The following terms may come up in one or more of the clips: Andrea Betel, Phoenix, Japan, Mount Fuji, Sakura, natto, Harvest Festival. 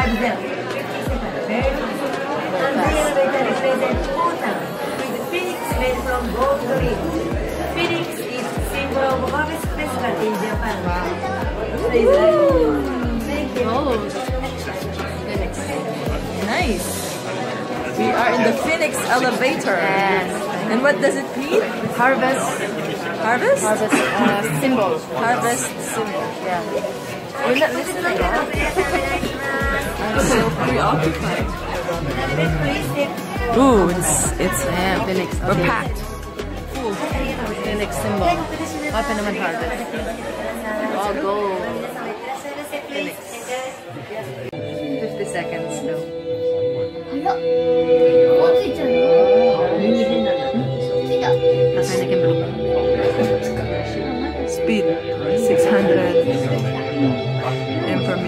5-0. Andrea Betel represents Bhutan with Phoenix made from gold leaf. Phoenix is symbol of Harvest Festival in Japan. Wow. Thank you. Oh. Nice. We are in the Phoenix elevator. Yes. And what does it mean? Harvest? Harvest symbol. Harvest symbol, yeah. We're not listening. I'm so preoccupied. Ooh, it's yeah, Phoenix. Okay. We're packed. Cool. Phoenix symbol. Weapon of harvest. All gold. Phoenix. 50 seconds speed 600 and per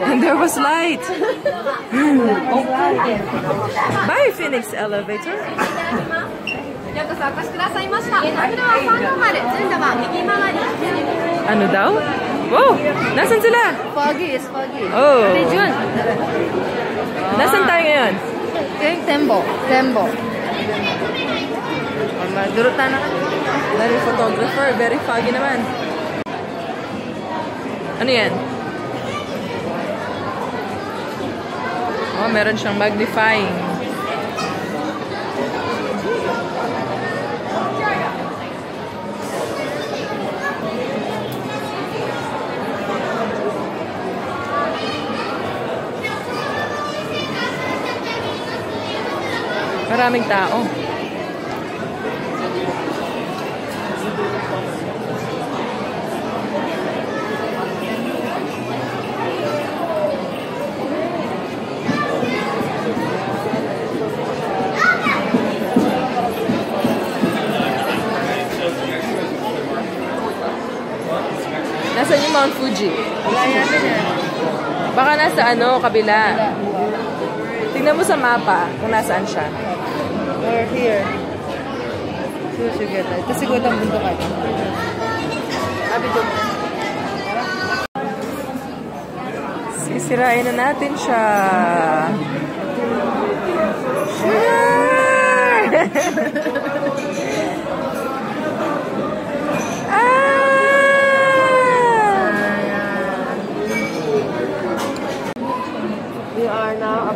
And there was light. Bye, Phoenix elevator. Ano daw? Wow, nasan sila? Foggy. Oh. Nasan tayo ngayon? Tembo. Durutan na kami. Very photographer, very foggy naman. Ano yan? Oh, meron siyang magnifying. Maraming tao. Nasaan yung Mount Fuji? Baka nasa kabila. Tingnan mo sa mapa kung nasaan siya. We're here. Ito siguro ang bundukan. Sisirain na natin siya.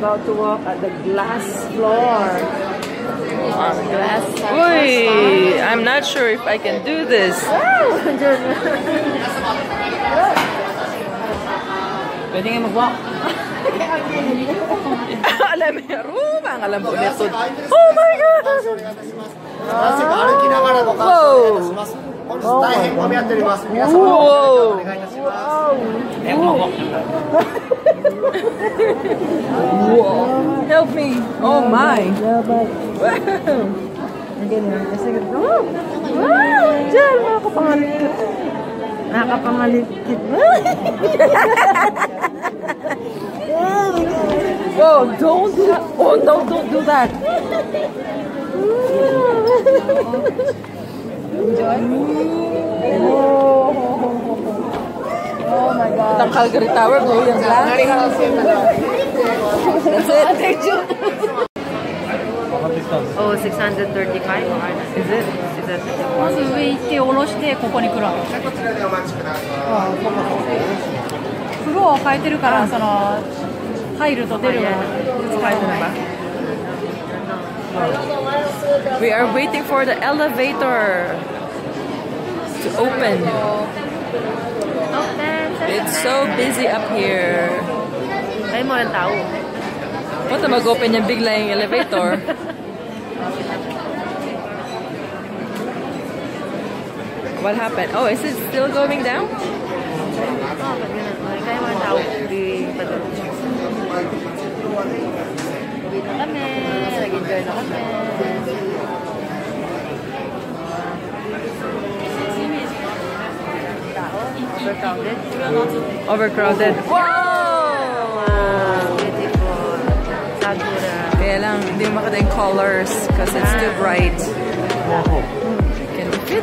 About to walk at the glass floor. Uy, I'm not sure if I can do this. Pwede nga mag-walk. Alam niya, rumang alam po nito. Oh my God! Whoa. Help me. Oh my. Whoa, don't do that. Oh no, don't do that. Oh my God. The Calgary Tower blue and black. That's it. Oh, 635. Is it? We are waiting for the elevator to open. It's so busy up here. Punta mag-open yung bigla yung elevator. What happened? Oh, is it still going down? Dito kami, nag-enjoy na kami. Overcrowded. Overcrowded. Wow! Beautiful. Sakura. Kaya lang, hindi mo makita yung colors kasi it's too bright. Can you fit?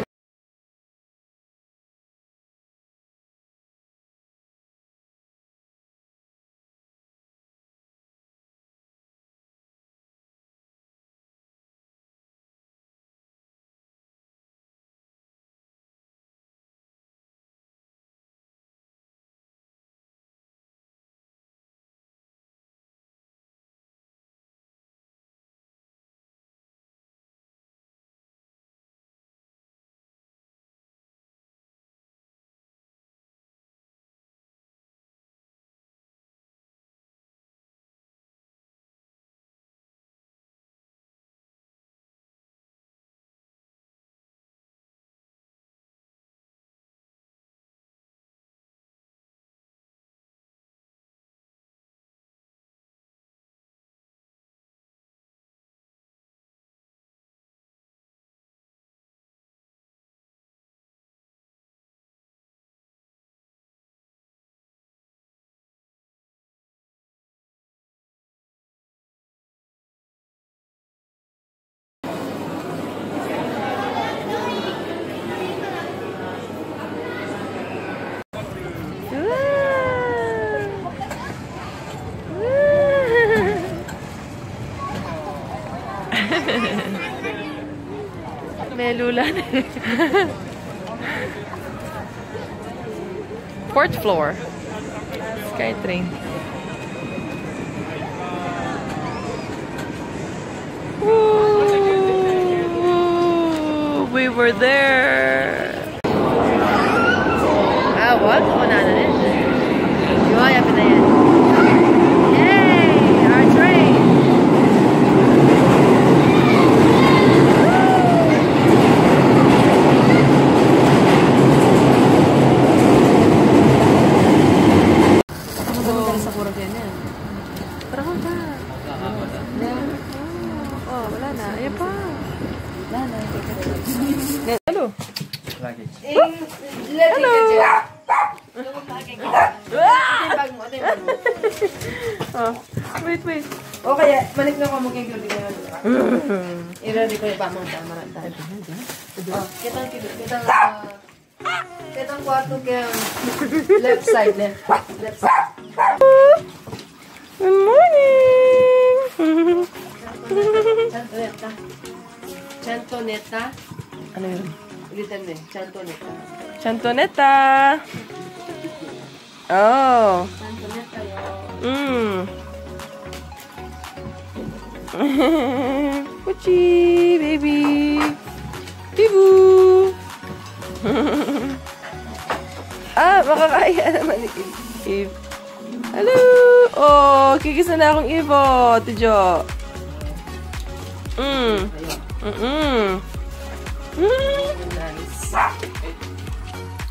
Melulan. Fourth floor. Skytrain. Ooh, we were there. Ah, what? Oh, no, no, no. What happened there? Wait. O kaya, balik na ako magiging gabi na. I-ready ko yung pamang-tama. Kitang kwarto kaya left side. Left side. Good morning! Chantoneta. Chantoneta. Ano yun? Ulitan mo eh. Chantoneta. Chantoneta! Oh! Chantoneta yun. Puchi, baby. Bibu. Makakaya naman ni Eve. Hello. Oh, kikis na akong Evo, Tijo.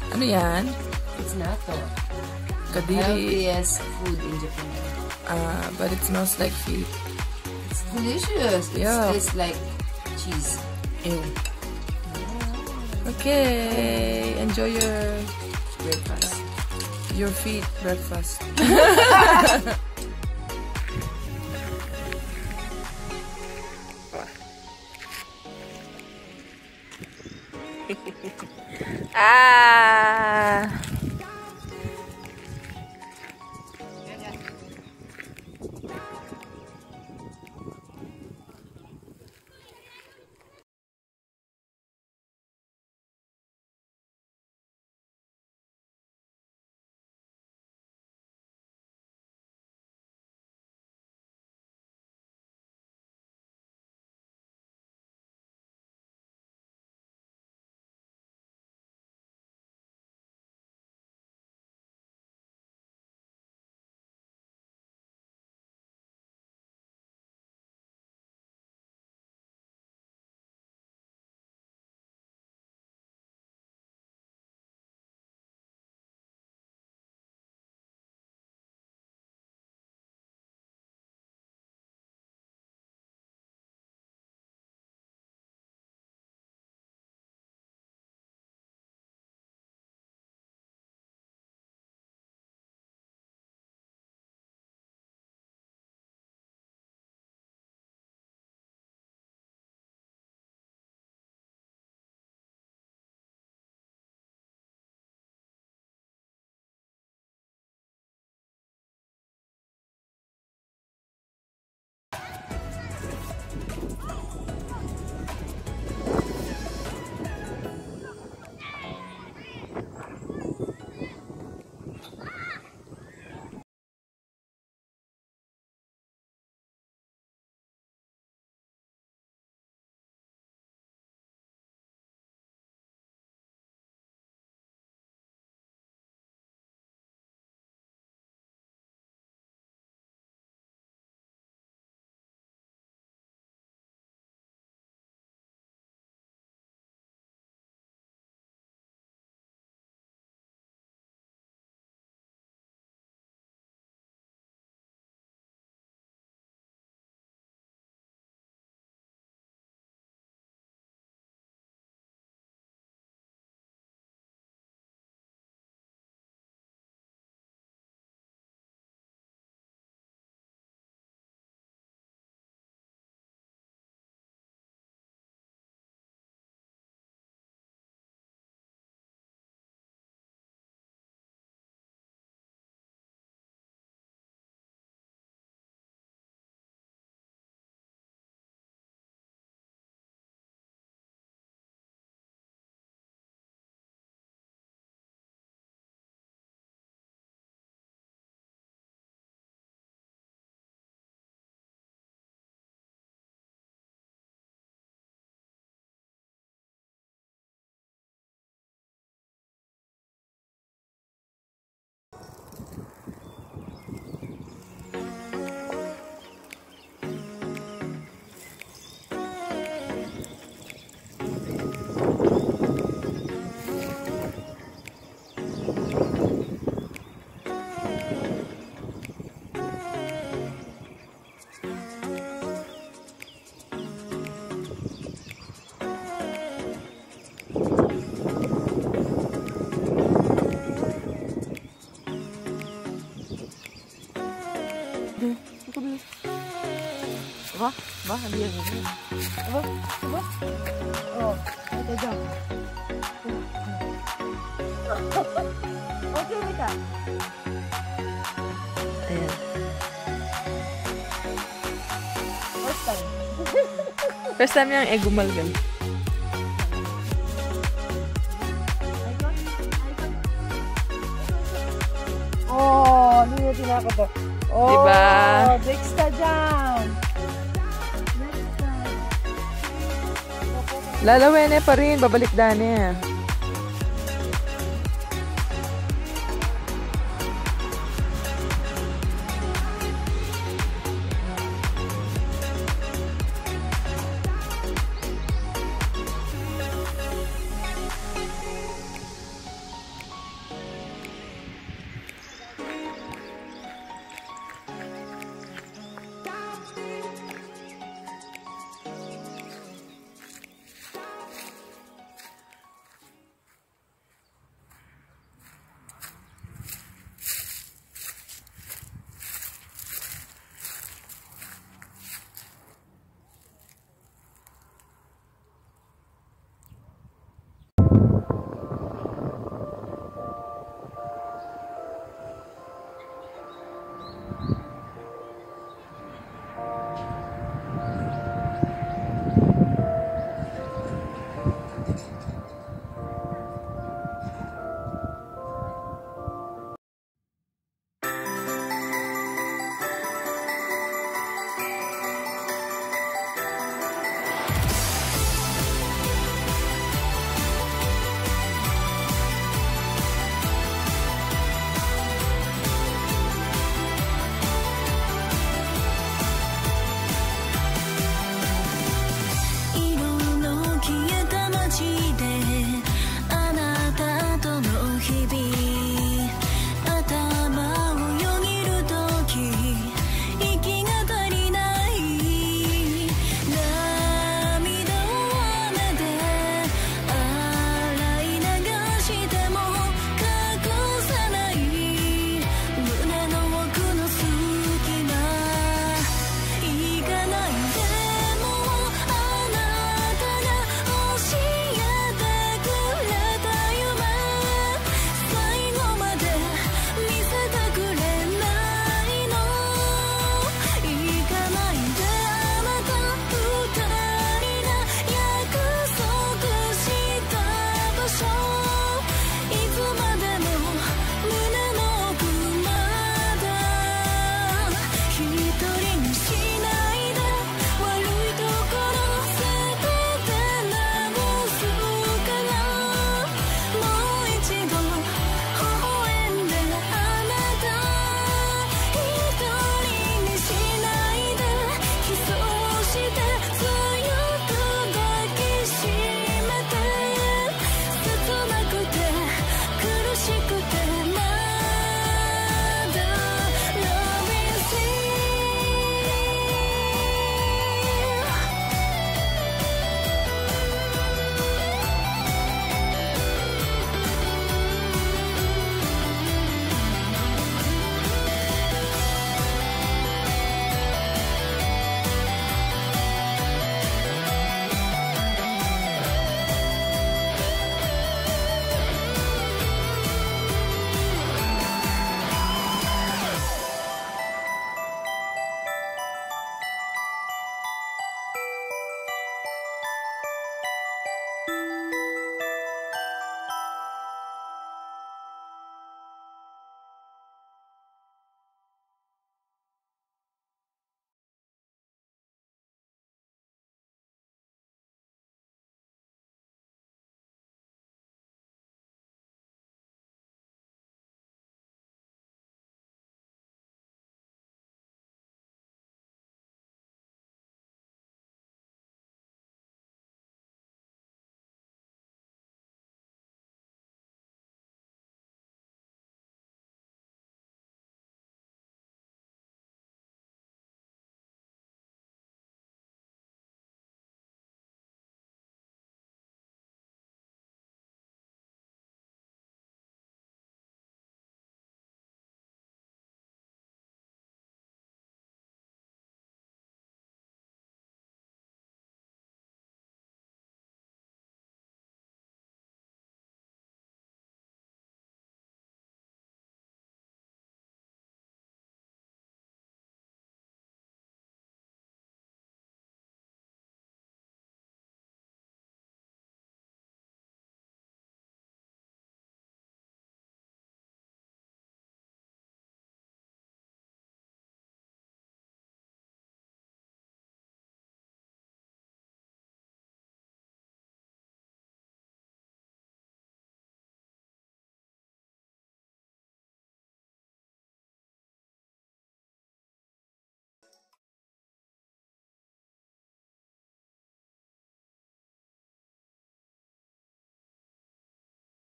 Ano yan? It's natto. Healthiest food in Japan. But it smells like feet. It's delicious. Yeah. It tastes like cheese. Ew. Yeah. Okay, enjoy your breakfast. Your feet breakfast. Ah. and the other one. Oh, they jump. Okay, we can. Yeah. First time yung egumalgal. Oh, nilutin ako to. Oh, diba? Next na dyan. Lalawene pa rin, babalik dani.